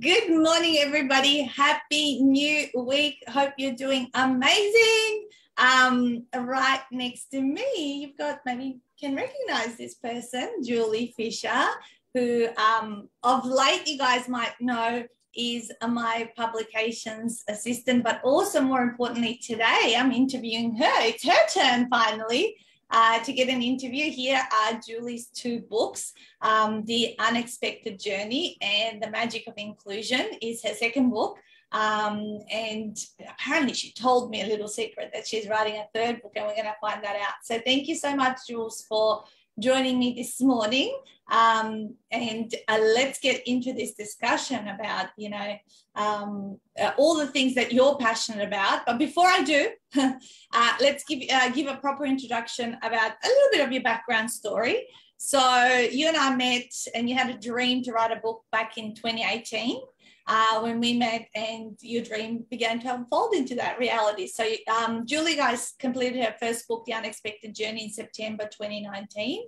Good morning, everybody. Happy new week. Hope you're doing amazing. Right next to me, you've got, maybe you can recognize this person, Julie Fisher, who of late you guys might know is my publications assistant, but also more importantly today, I'm interviewing her. It's her turn finally to get an interview. Here are Julie's two books. The Unexpected Journey and The Magic of Inclusion is her second book. And apparently she told me a little secret that she's writing a third book, and we're going to find that out. So thank you so much, Jules, for joining me this morning. And let's get into this discussion about, you know, all the things that you're passionate about. But before I do, let's give a proper introduction about a little bit of your background story. So you and I met, and you had a dream to write a book back in 2018 when we met, and your dream began to unfold into that reality. So Julie guys completed her first book, The Unexpected Journey, in September 2019.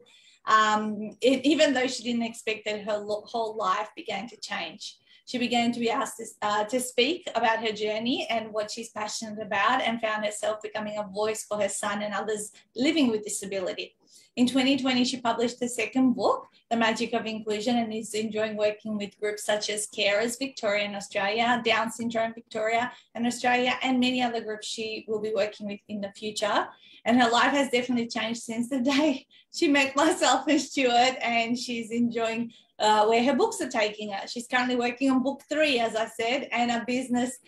Even though she didn't expect it, her whole life began to change. She began to be asked to speak about her journey and what she's passionate about, and found herself becoming a voice for her son and others living with disability. In 2020, she published her second book, The Magic of Inclusion, and is enjoying working with groups such as Carers Victoria in Australia, Down Syndrome Victoria in Australia, and many other groups she will be working with in the future. And her life has definitely changed since the day she met myself and Stuart, and she's enjoying where her books are taking her. She's currently working on book 3, as I said, and a business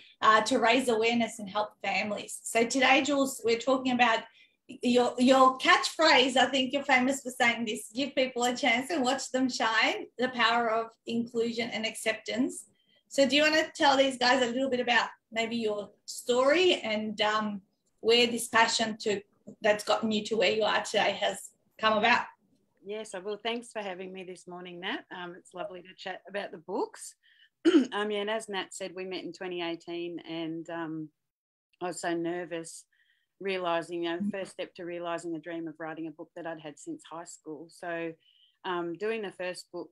to raise awareness and help families. So today, Jules, we're talking about your catchphrase. I think you're famous for saying this: give people a chance and watch them shine, the power of inclusion and acceptance. So do you want to tell these guys a little bit about maybe your story and where this passion that's gotten you to where you are today has come about? Yes, I will. Thanks for having me this morning, Nat. It's lovely to chat about the books. Yeah, and as Nat said, we met in 2018, and I was so nervous realising, you know, the first step to realising the dream of writing a book that I'd had since high school. So doing the first book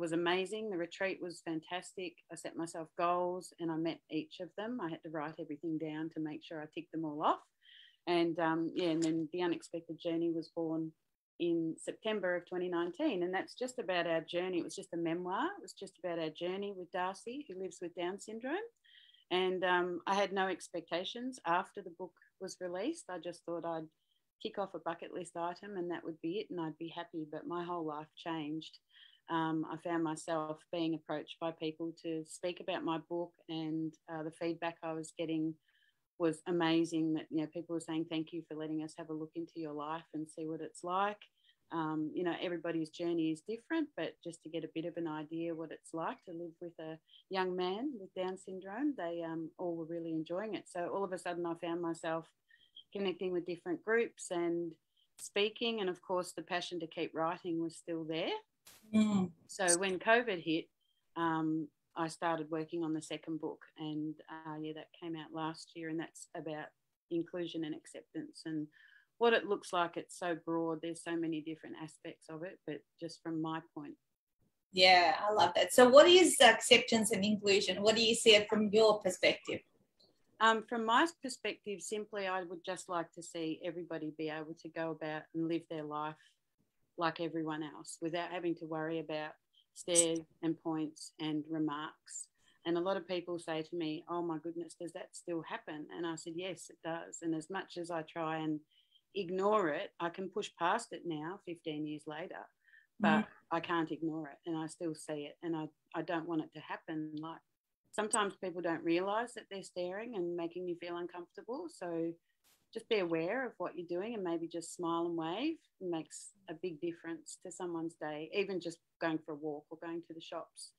was amazing. The retreat was fantastic. I set myself goals and I met each of them. I had to write everything down to make sure I ticked them all off. And, yeah, and then The Unexpected Journey was born in September of 2019, and that's just about our journey. It was just a memoir. It was just about our journey with Darcy, who lives with Down syndrome. And I had no expectations after the book was released. I just thought I'd kick off a bucket list item and that would be it, and I'd be happy. But my whole life changed. I found myself being approached by people to speak about my book, and the feedback I was getting was amazing. That, you know, people were saying, thank you for letting us have a look into your life and see what it's like. You know, everybody's journey is different, but just to get a bit of an idea what it's like to live with a young man with Down syndrome, they all were really enjoying it. So all of a sudden I found myself connecting with different groups and speaking, and of course the passion to keep writing was still there. Yeah. So when COVID hit, I started working on the second book, and yeah, that came out last year, and that's about inclusion and acceptance and what it looks like. It's so broad. There's so many different aspects of it, but just from my point. Yeah, I love that. So what is acceptance and inclusion? What do you see it from your perspective? From my perspective, simply, I would just like to see everybody be able to go about and live their life like everyone else without having to worry about stares and points and remarks. And a lot of people say to me, oh my goodness, does that still happen? And I said, yes, it does. And as much as I try and ignore it, I can push past it now 15 years later, but I can't ignore it, and I still see it, and I don't want it to happen. Like, sometimes people don't realize that they're staring and making you feel uncomfortable, so just be aware of what you're doing and maybe just smile and wave. It makes a big difference to someone's day, even just going for a walk or going to the shops.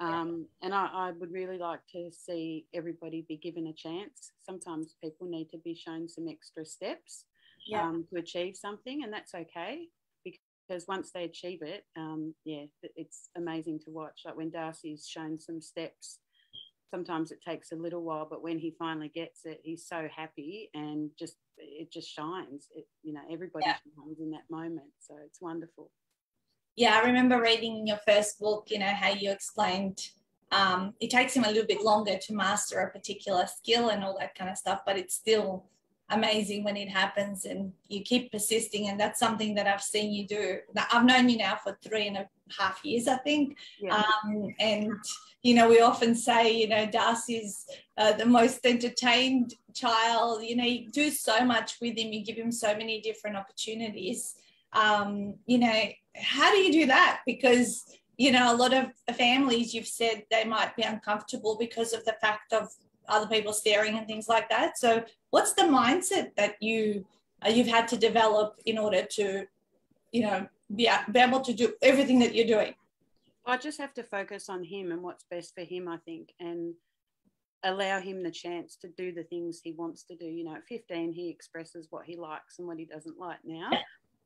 Yeah. And I would really like to see everybody be given a chance. Sometimes people need to be shown some extra steps to achieve something, and that's okay, because once they achieve it, yeah, it's amazing to watch. Like when Darcy's shown some steps, sometimes it takes a little while, but when he finally gets it, he's so happy, and just it just shines. It, you know, everybody shines in that moment, so it's wonderful. Yeah, I remember reading in your first book, you know, how you explained It takes him a little bit longer to master a particular skill and all that kind of stuff, but it's still amazing when it happens and you keep persisting. And that's something that I've seen you do. I've known you now for 3.5 years, I think. Yeah. And, you know, we often say, you know, Darcy's the most entertained child. You know, you do so much with him. You give him so many different opportunities. You know, how do you do that? Because, you know, a lot of families, you've said they might be uncomfortable because of the fact of other people staring and things like that. So what's the mindset that you've had to develop in order to, you know, be able to do everything that you're doing? I just have to focus on him and what's best for him, I think, and allow him the chance to do the things he wants to do. You know, at 15, he expresses what he likes and what he doesn't like now.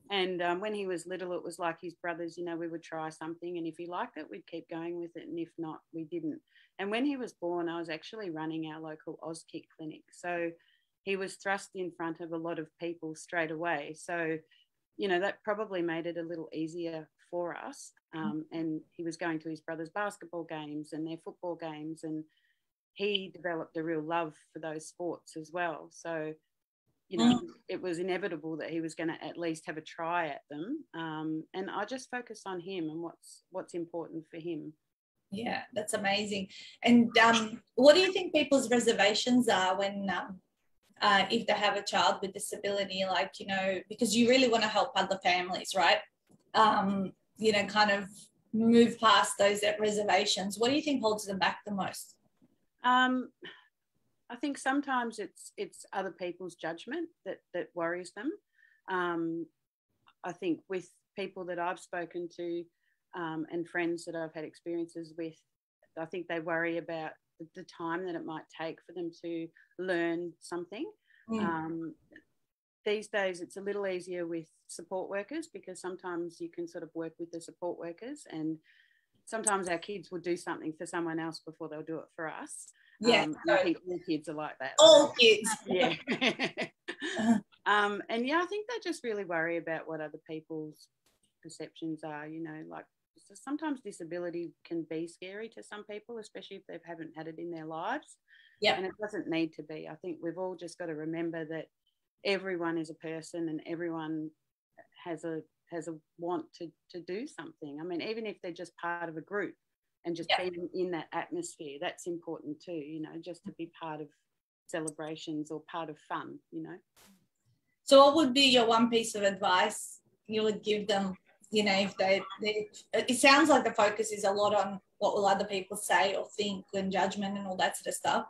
And when he was little, it was like his brothers, you know, we would try something and if he liked it, we'd keep going with it. And if not, we didn't. And when he was born, I was actually running our local Auskick clinic. So he was thrust in front of a lot of people straight away. So, you know, that probably made it a little easier for us. And he was going to his brother's basketball games and their football games. And he developed a real love for those sports as well. So, you know, it was inevitable that he was going to at least have a try at them. And I just focus on him and what's important for him. Yeah, that's amazing. And what do you think people's reservations are when if they have a child with disability, like, you know, because you really want to help other families, right? You know, kind of move past those reservations. What do you think holds them back the most? I think sometimes it's other people's judgment that worries them. I think with people that I've spoken to and friends that I've had experiences with, I think they worry about the time that it might take for them to learn something. These days it's a little easier with support workers because sometimes you can sort of work with the support workers and sometimes our kids will do something for someone else before they'll do it for us. Yeah, I think all kids are like that. All kids. Yeah. And yeah, I think they just really worry about what other people's perceptions are, you know, like sometimes disability can be scary to some people, especially if they haven't had it in their lives. Yeah. And it doesn't need to be. I think we've all just got to remember that everyone is a person and everyone has a want to do something. I mean, even if they're just part of a group, and just being in that atmosphere, that's important too, you know, just to be part of celebrations or part of fun, you know. So what would be your one piece of advice you would give them, you know, if they it sounds like the focus is a lot on what will other people say or think and judgment and all that sort of stuff.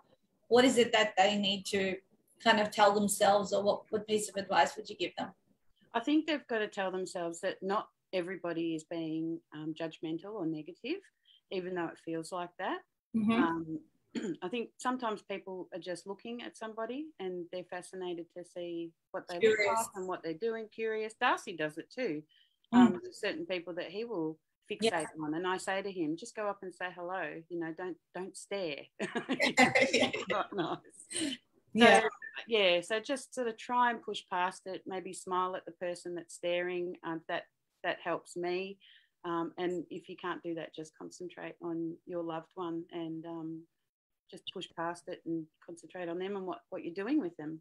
What is it that they need to kind of tell themselves or what piece of advice would you give them? I think they've got to tell themselves that not everybody is being judgmental or negative, even though it feels like that. I think sometimes people are just looking at somebody and they're fascinated to see what they look like and what they're doing, curious. Darcy does it too. There's certain people that he will fixate on, and I say to him, just go up and say hello, you know, don't stare. Not nice. So just sort of try and push past it, maybe smile at the person that's staring. That helps me. And if you can't do that, just concentrate on your loved one and just push past it and concentrate on them and what you're doing with them.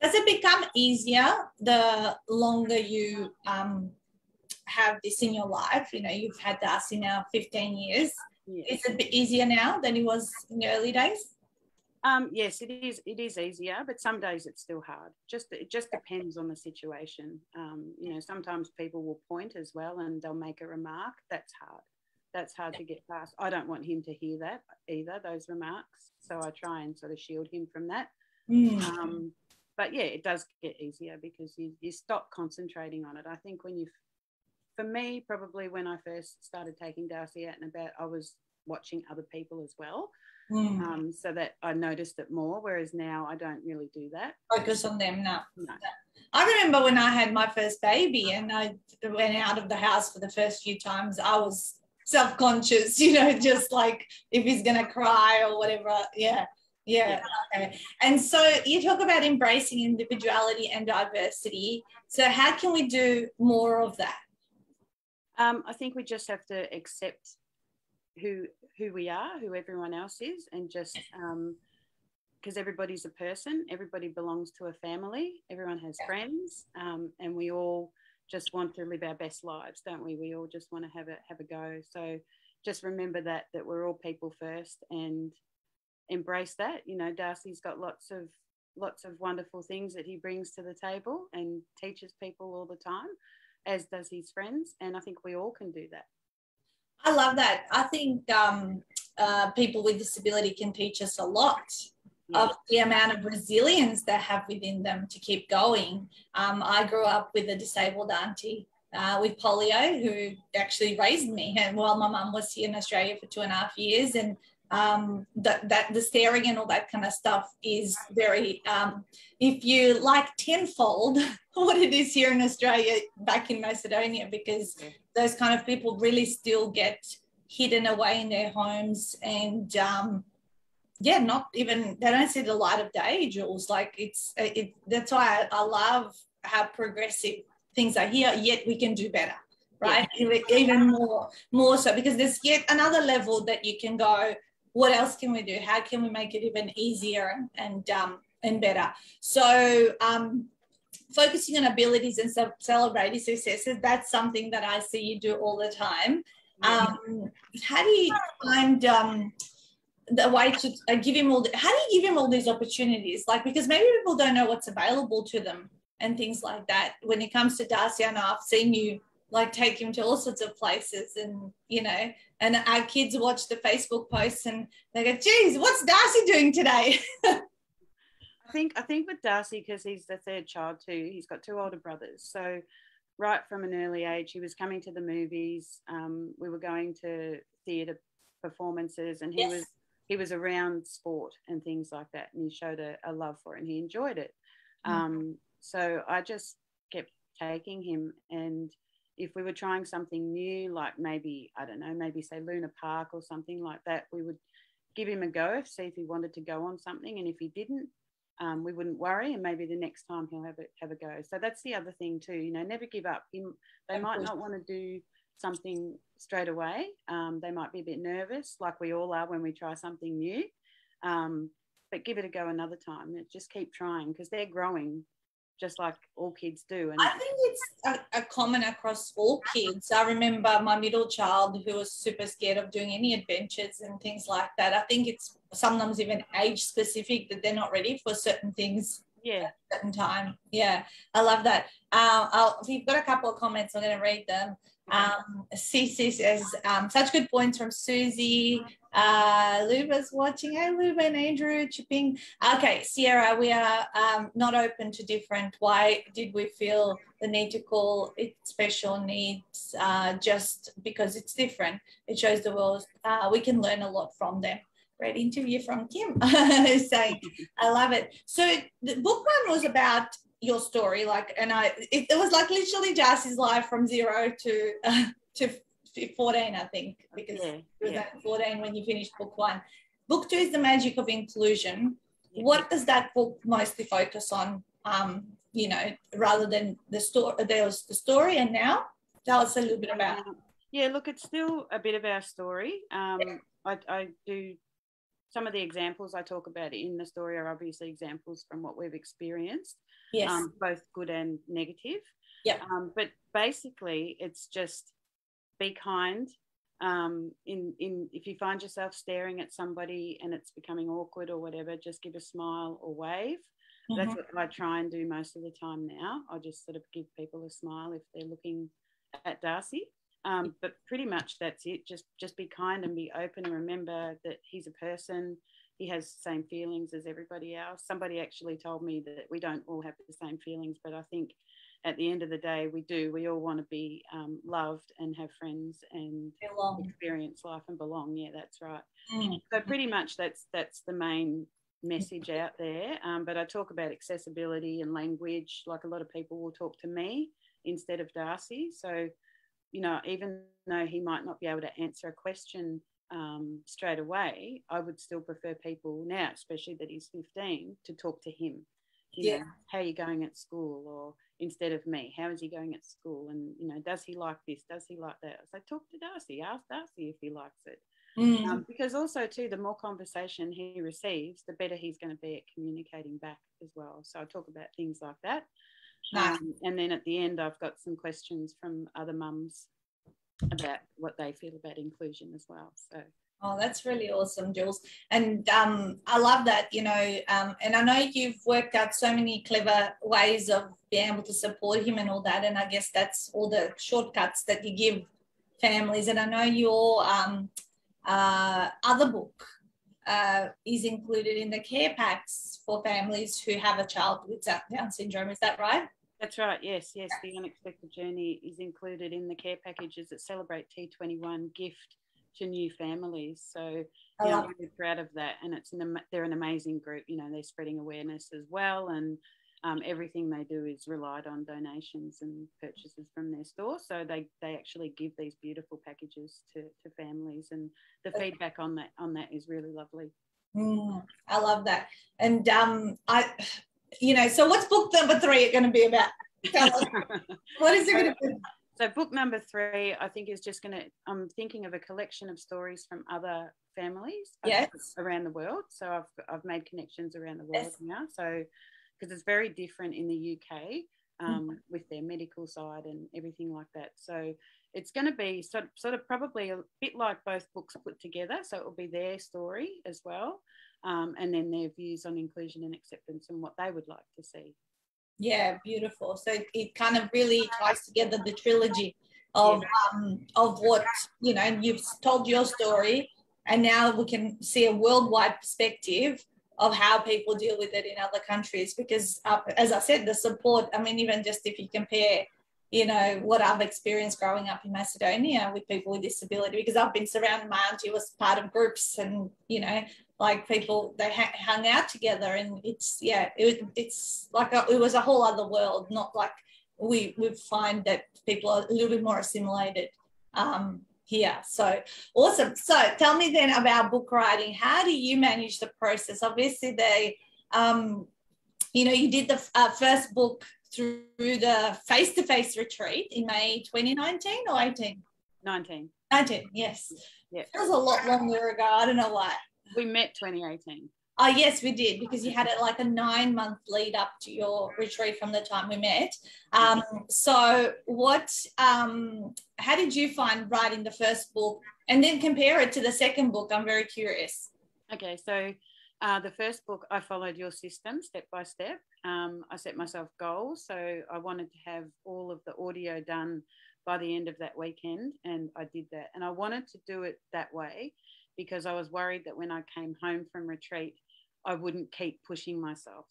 Does it become easier the longer you have this in your life? You know, you've had Darcy now 15 years. Yeah. Is it a bit easier now than it was in the early days? Yes, it is. It is easier, but some days it's still hard. It just depends on the situation. You know, sometimes people will point as well and they'll make a remark. That's hard. That's hard to get past. I don't want him to hear that either, those remarks. So I try and sort of shield him from that. But yeah, it does get easier because you stop concentrating on it. I think for me, probably when I first started taking Darcy out and about, I was watching other people as well. So that I noticed it more, whereas now I don't really do that. Focus on them now. No. I remember when I had my first baby and I went out of the house for the first few times, I was self-conscious, you know, just like if he's going to cry or whatever. Yeah. Okay. And so you talk about embracing individuality and diversity. So how can we do more of that? I think we just have to accept who we are, who everyone else is, and just because everybody's a person, everybody belongs to a family, everyone has friends, and we all just want to live our best lives, don't we? We all just want to have a go. So just remember that we're all people first and embrace that. You know, Darcy's got lots of wonderful things that he brings to the table and teaches people all the time, as does his friends, and I think we all can do that. I love that. I think people with disability can teach us a lot of the amount of resilience they have within them to keep going. I grew up with a disabled auntie with polio who actually raised me, and while my mum was here in Australia for 2.5 years, and the staring and all that kind of stuff is very, if you like, tenfold what it is here in Australia back in Macedonia, because those kind of people really still get hidden away in their homes and not even, they don't see the light of day, Jules. Like it's that's why I love how progressive things are here, yet we can do better. Right, even more so, because there's yet another level that you can go, what else can we do? How can we make it even easier and better? So focusing on abilities and celebrating successes, that's something that I see you do all the time. How do you find the way to give him all, how do you give him all these opportunities? Like, because maybe people don't know what's available to them and things like that. When it comes to Darcy, I know I've seen you like take him to all sorts of places, and you know, and our kids watch the Facebook posts and they go, "Geez, what's Darcy doing today?" I think with Darcy, because he's the third child too, he's got 2 older brothers. So right from an early age, he was coming to the movies. We were going to theatre performances, and he was around sport and things like that, and he showed a love for it, and he enjoyed it. So I just kept taking him, and if we were trying something new, like maybe, I don't know, maybe say Luna Park or something like that, we would give him a go, see if he wanted to go on something. And if he didn't, we wouldn't worry. And maybe the next time he'll have a go. So that's the other thing too, you know, never give up. They might not want to do something straight away. They might be a bit nervous, like we all are when we try something new. But give it a go another time. Just keep trying, because they're growing, just like all kids do. And I think it's a common across all kids. I remember my middle child who was super scared of doing any adventures and things like that. I think it's sometimes even age specific, that they're not ready for certain things at a certain time. Yeah, I love that. We've got a couple of comments. I'm going to read them. Cece says, such good points from Susie. Luba's watching. Hey, Luba and Andrew chipping. Okay, Sierra, we are not open to different. Why did we feel the need to call it special needs just because it's different? It shows the world we can learn a lot from them. Great interview from Kim. So I love it. So the book one was about your story, like, and it was like literally Darcy's life from 0 to 14, I think, because it was at 14 when you finished book 1. Book 2 is The Magic of Inclusion. Yeah. What does that book mostly focus on? You know, rather than the story, there was the story, and now tell us a little bit about. Yeah, look, it's still a bit of our story. I do. Some of the examples I talk about in the story are obviously examples from what we've experienced, both good and negative. Yeah. But basically, it's just be kind. If you find yourself staring at somebody and it's becoming awkward or whatever, just give a smile or wave. Mm-hmm. That's what I try and do most of the time now. I just sort of give people a smile if they're looking at Darcy. But pretty much that's it. Just be kind and be open, and remember that he's a person. He has the same feelings as everybody else. Somebody actually told me that we don't all have the same feelings, but I think at the end of the day we do. We all want to be loved and have friends and experience life and belong. Yeah, that's right. So pretty much that's the main message out there. But I talk about accessibility and language. Like, a lot of people will talk to me instead of Darcy. So, you know, even though he might not be able to answer a question straight away, I would still prefer people now, especially that he's 15, to talk to him. You know, how are you going at school? Or instead of me, how is he going at school? And, you know, does he like this? Does he like that? So talk to Darcy. Ask Darcy if he likes it. Because also too, the more conversation he receives, the better he's going to be at communicating back as well. So I talk about things like that. Nice. And then at the end, I've got some questions from other mums about what they feel about inclusion as well. So. Oh, that's really awesome, Jules. And I love that, you know, and I know you've worked out so many clever ways of being able to support him and all that. And I guess that's all the shortcuts that you give families. And I know your other book is included in the care packs for families who have a child with Down syndrome. Is that right? That's right. Yes, yes. The Unexpected Journey is included in the care packages that Celebrate T21 gift to new families. So yeah, I'm really proud of that, and it's they're an amazing group. You know, they're spreading awareness as well, and everything they do is relied on donations and purchases from their store. So they actually give these beautiful packages to families, and the feedback on that is really lovely. I love that. And so what's book number 3 going to be about? Tell us. What is it going to be? So book number 3, I think, is just going to, I'm thinking of a collection of stories from other families around the world. So I've made connections around the world now. So, because it's very different in the UK with their medical side and everything like that. So it's going to be sort of probably a bit like both books put together. So it will be their story as well. And then their views on inclusion and acceptance and what they would like to see. Yeah, beautiful. So it kind of really ties together the trilogy of what, you know, you've told your story, and now we can see a worldwide perspective of how people deal with it in other countries. Because as I said, the support, I mean, even just if you compare, you know, what I've experienced growing up in Macedonia with people with disability, because I've been surrounded, my auntie was part of groups, and, you know, like people, they hung out together, and it was a whole other world, not like we find that people are a little bit more assimilated here. So awesome. So tell me then about book writing. How do you manage the process? Obviously they, you know, you did the first book through the face-to-face retreat in May 2019 or 18? 19. 19, yes. Yep. That was a lot longer ago. I don't know why. We met 2018. Oh, yes, we did, because you had like a 9-month lead up to your retreat from the time we met. So what, how did you find writing the first book, and then compare it to the second book? I'm very curious. Okay, so the first book, I followed your system step by step. I set myself goals. So I wanted to have all of the audio done by the end of that weekend, and I did that. And I wanted to do it that way, because I was worried that when I came home from retreat, I wouldn't keep pushing myself.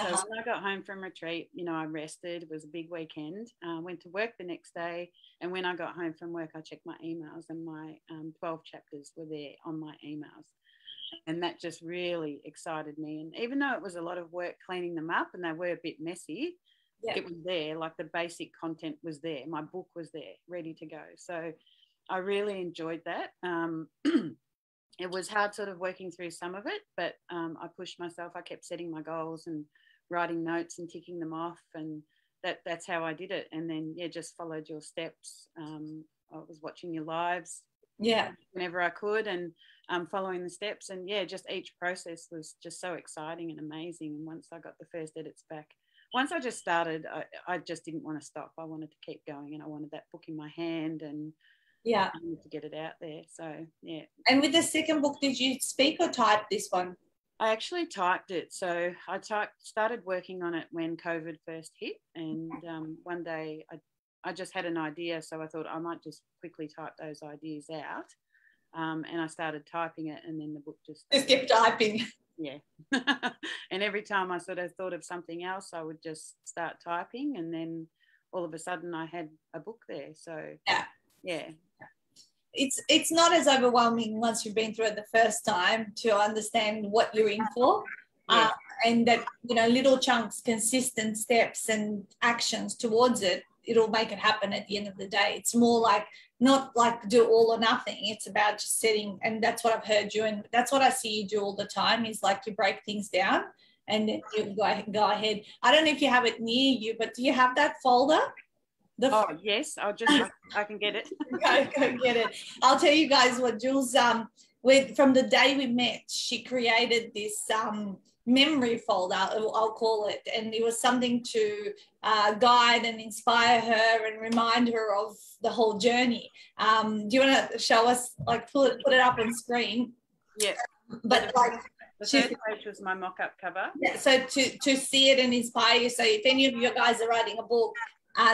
So when I got home from retreat, you know, I rested. It was a big weekend. Went to work the next day. And when I got home from work, I checked my emails, and my 12 chapters were there on my emails. And that just really excited me. And even though it was a lot of work cleaning them up, and they were a bit messy, it was there. Like, the basic content was there. My book was there, ready to go. So I really enjoyed that. It was hard sort of working through some of it, but I pushed myself. I kept setting my goals and writing notes and ticking them off, and that's how I did it. And then, yeah, just followed your steps. I was watching your lives whenever I could, and following the steps. And, yeah, just each process was just so exciting and amazing. And once I got the first edits back, once I just started, I just didn't want to stop. I wanted to keep going, and I wanted that book in my hand, and I wanted to get it out there. So, yeah. And with the second book, did you speak or type this one? I actually typed it. So I started working on it when COVID first hit, and one day I just had an idea, so I thought I might just quickly type those ideas out, and I started typing it, and then the book just kept typing. Yeah. And every time I sort of thought of something else, I would just start typing, and then all of a sudden I had a book there. So, yeah. It's not as overwhelming once you've been through it the first time to understand what you're in for. And that, you know, little chunks, consistent steps and actions towards it, it'll make it happen at the end of the day. It's more like, not like do all or nothing. It's about just sitting, and that's what I've heard you, and that's what I see you do all the time, is like you break things down and then you go ahead. I don't know if you have it near you, but do you have that folder? Oh yes, I can get it. Go get it. I'll tell you guys what Jules from the day we met, she created this memory folder, I'll call it, and it was something to guide and inspire her and remind her of the whole journey. Do you want to show us, like, put it up on screen? Yes. But like, the first page was my mock-up cover. Yeah, so to see it and inspire you. So if any of you guys are writing a book,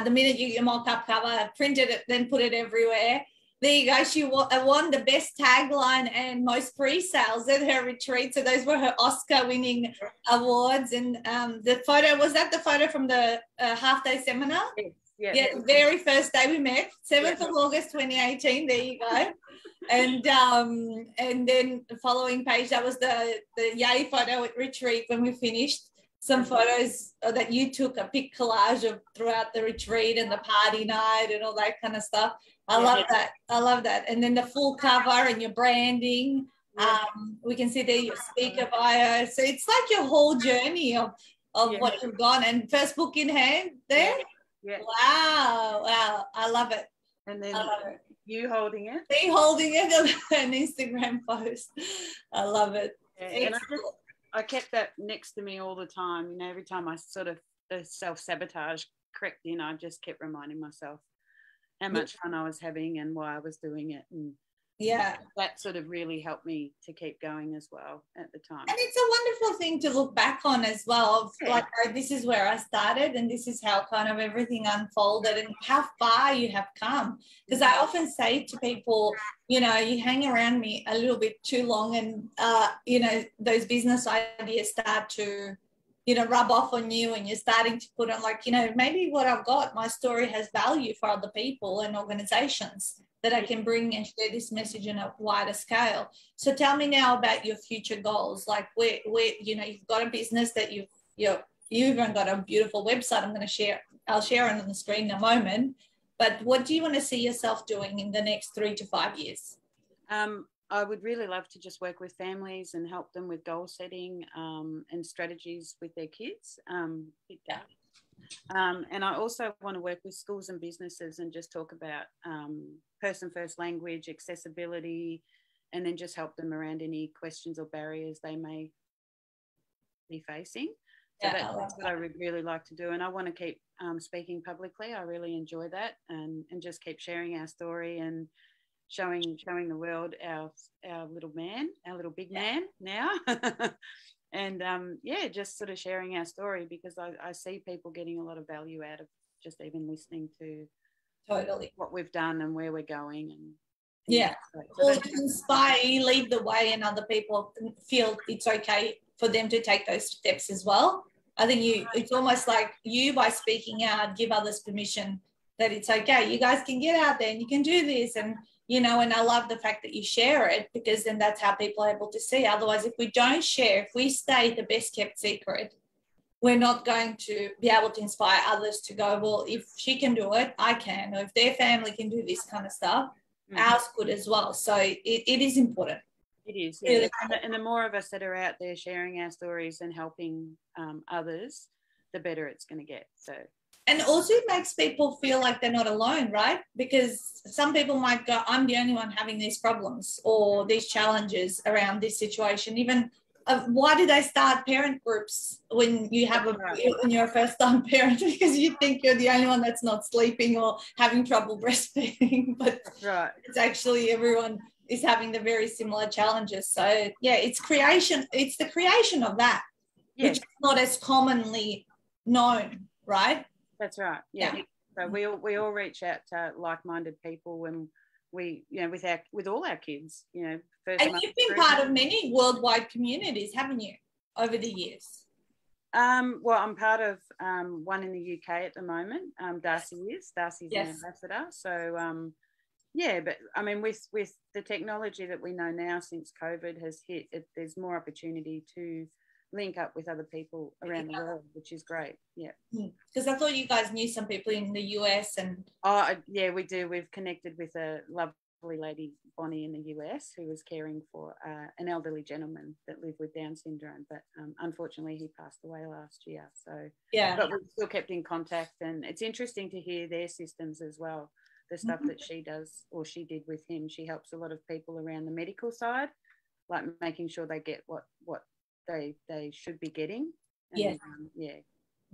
the minute you get your mock-up cover, printed it, then put it everywhere. There you go. She won the best tagline and most pre-sales at her retreat. So those were her Oscar-winning awards. And the photo, was that the photo from the half-day seminar? Yes. Yes. Yeah, the very first day we met, 7th of August 2018. There you go. And then the following page, that was the Yay photo at retreat when we finished. Some photos that you took, a big collage of throughout the retreat and the party night and all that kind of stuff. I love that. And then the full cover and your branding. We can see there your speaker bio. So it's like your whole journey of what you've gone. And first book in hand there? Yeah. Wow. I love it. And then you holding it. Me holding it on an Instagram post. I love it. Yeah. And I kept that next to me all the time. You know, every time I sort of self-sabotage crept in, I just kept reminding myself how much fun I was having and why I was doing it, and that sort of really helped me to keep going as well at the time. And it's a wonderful thing to look back on as well, like, oh, this is where I started and this is how kind of everything unfolded and how far you have come. Because I often say to people, you know, you hang around me a little bit too long and you know, those business ideas start to, you know, rub off on you, and you're starting to put on, like, you know, maybe what I've got, my story has value for other people and organizations that I can bring and share this message on a wider scale. So tell me now about your future goals. Like, where you know, you've got a business that you've even got a beautiful website. I'll share it on the screen in a moment. But what do you want to see yourself doing in the next 3 to 5 years? I would really love to just work with families and help them with goal setting and strategies with their kids. And I also want to work with schools and businesses and just talk about person-first language, accessibility, and then just help them around any questions or barriers they may be facing. So that's what I would really like to do. And I want to keep speaking publicly. I really enjoy that, and just keep sharing our story and showing the world our little big man now. And just sort of sharing our story, because I see people getting a lot of value out of just even listening to what we've done and where we're going. And inspire, lead the way, and other people feel it's okay for them to take those steps as well. I think it's almost like you, by speaking out, give others permission that it's okay. You guys can get out there and you can do this. And you know, and I love the fact that you share it, because then that's how people are able to see. Otherwise, if we don't share, if we stay the best kept secret, we're not going to be able to inspire others to go, well, if she can do it, I can. Or if their family can do this kind of stuff, ours could as well. So it is important. It is. Yeah. It is. And the more of us that are out there sharing our stories and helping others, the better it's going to get. So. And also it makes people feel like they're not alone, right? Because some people might go, I'm the only one having these problems or these challenges around this situation. Even why do they start parent groups when you're a first-time parent? Because you think you're the only one that's not sleeping or having trouble breastfeeding. But it's actually everyone is having the very similar challenges. So, yeah, it's the creation of that, which is not as commonly known, right? That's right. Yeah. So we all reach out to like-minded people when we, you know, with all our kids, you know. And you've been part of many worldwide communities, haven't you, over the years? Well, I'm part of one in the UK at the moment. Darcy is. Darcy's an ambassador. So, but I mean, with the technology that we know now, since COVID has hit, there's more opportunity to link up with other people around the world, which is great. Because I thought you guys knew some people in the US and we do. We've connected with a lovely lovely lady, Bonnie, in the US, who was caring for an elderly gentleman that lived with Down syndrome. But unfortunately, he passed away last year. So, yeah, but we still kept in contact. And it's interesting to hear their systems as well, the stuff mm-hmm. that she does or she did with him. She helps a lot of people around the medical side, like making sure they get what they should be getting. And, yeah.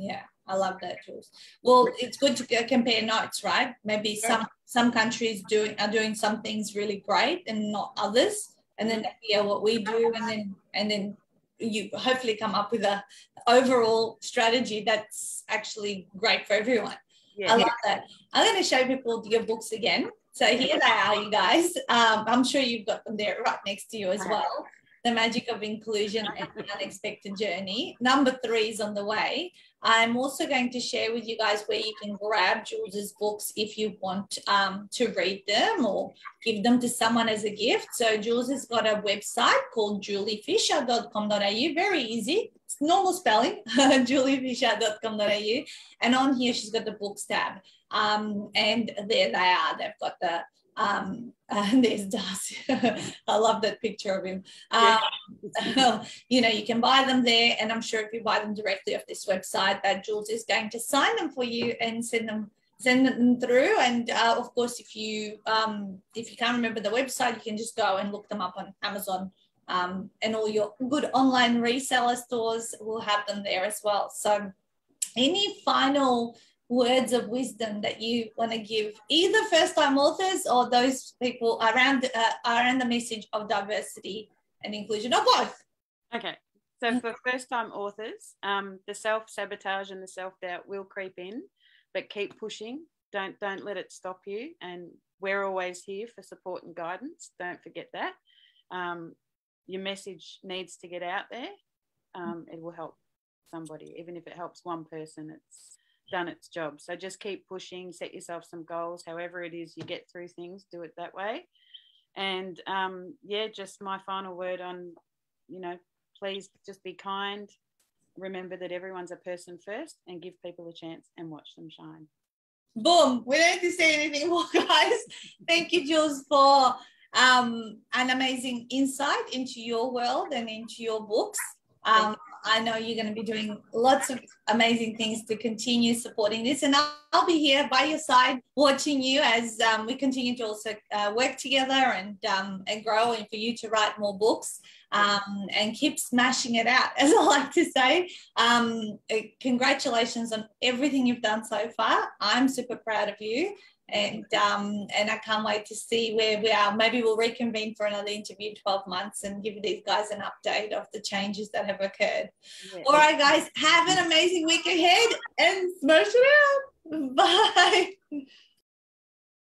Yeah, I love that, Jules. Well, it's good to compare notes, right? Maybe some countries are doing some things really great and not others, and then hear what we do, and then you hopefully come up with a overall strategy that's actually great for everyone. Yeah. I love that. I'm going to show people your books again. So here they are, you guys. I'm sure you've got them there right next to you as well. The Magic of Inclusion and The Unexpected Journey. Number 3 is on the way. I'm also going to share with you guys where you can grab Jules's books if you want to read them or give them to someone as a gift. So Jules has got a website called juliefisher.com.au. Very easy. It's normal spelling, juliefisher.com.au. And on here, she's got the books tab. And there they are. They've got the... there's Darcy. I love that picture of him. You know, you can buy them there, and I'm sure if you buy them directly off this website, that Jules is going to sign them for you and send them through. And of course, if you can't remember the website, you can just go and look them up on Amazon, and all your good online reseller stores will have them there as well. So, any final words of wisdom that you want to give either first-time authors or those people around the message of diversity and inclusion, or both? Okay, so for first-time authors, the self-sabotage and the self-doubt will creep in, but keep pushing. Don't let it stop you, and we're always here for support and guidance. Don't forget that. Your message needs to get out there. It will help somebody, even if it helps one person. It's done its job. So just keep pushing, set yourself some goals, however it is you get through things, do it that way. And just my final word on, please just be kind. Remember that everyone's a person first, and give people a chance and watch them shine. Boom. We don't have to say anything more, guys. Thank you, Jules, for an amazing insight into your world and into your books. I know you're going to be doing lots of amazing things to continue supporting this, and I'll be here by your side watching you as we continue to also work together and grow, and for you to write more books and keep smashing it out, as I like to say. Congratulations on everything you've done so far. I'm super proud of you, and I can't wait to see where we are. Maybe we'll reconvene for another interview in 12 months and give these guys an update of the changes that have occurred. Yeah. All right, guys, have an amazing week ahead and smash it out. Bye.